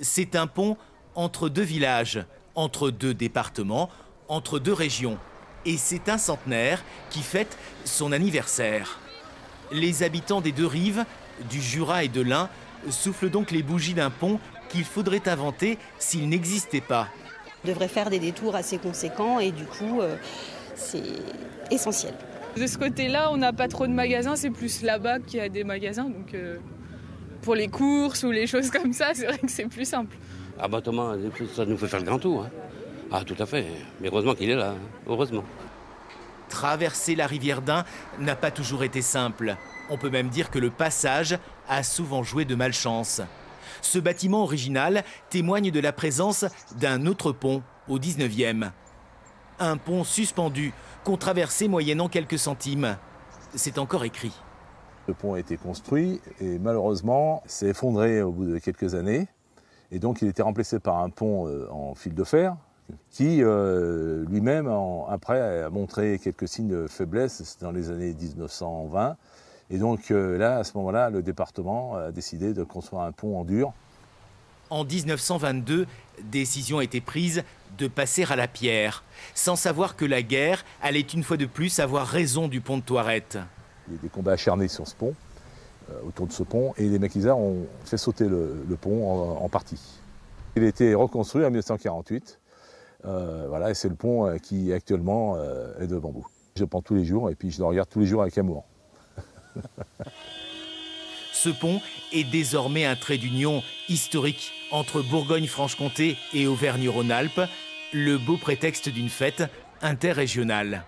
C'est un pont entre deux villages, entre deux départements, entre deux régions. Et c'est un centenaire qui fête son anniversaire. Les habitants des deux rives, du Jura et de l'Ain, soufflent donc les bougies d'un pont qu'il faudrait inventer s'il n'existait pas. On devrait faire des détours assez conséquents et du coup, c'est essentiel. De ce côté-là, on n'a pas trop de magasins, c'est plus là-bas qu'il y a des magasins. Donc pour les courses ou les choses comme ça, c'est vrai que c'est plus simple. Ah bah Thomas, ça nous fait faire le grand tour. Hein. Ah tout à fait, mais heureusement qu'il est là, heureusement. Traverser la rivière d'Ain n'a pas toujours été simple. On peut même dire que le passage a souvent joué de malchance. Ce bâtiment original témoigne de la présence d'un autre pont au 19e. Un pont suspendu qu'on traversait moyennant quelques centimes. C'est encore écrit. Le pont a été construit et malheureusement s'est effondré au bout de quelques années. Et donc il était remplacé par un pont en fil de fer qui lui-même après a montré quelques signes de faiblesse dans les années 1920. Et donc là, à ce moment-là, le département a décidé de construire un pont en dur. En 1922, décision a été prise de passer à la pierre, sans savoir que la guerre allait une fois de plus avoir raison du pont de Thoirette. Il y a des combats acharnés sur ce pont, autour de ce pont, et les maquisards ont fait sauter le pont en partie. Il a été reconstruit en 1948, voilà, et c'est le pont qui actuellement est de bambou. Je le prends tous les jours et puis je le regarde tous les jours avec amour. Ce pont est désormais un trait d'union historique entre Bourgogne-Franche-Comté et Auvergne-Rhône-Alpes, le beau prétexte d'une fête interrégionale.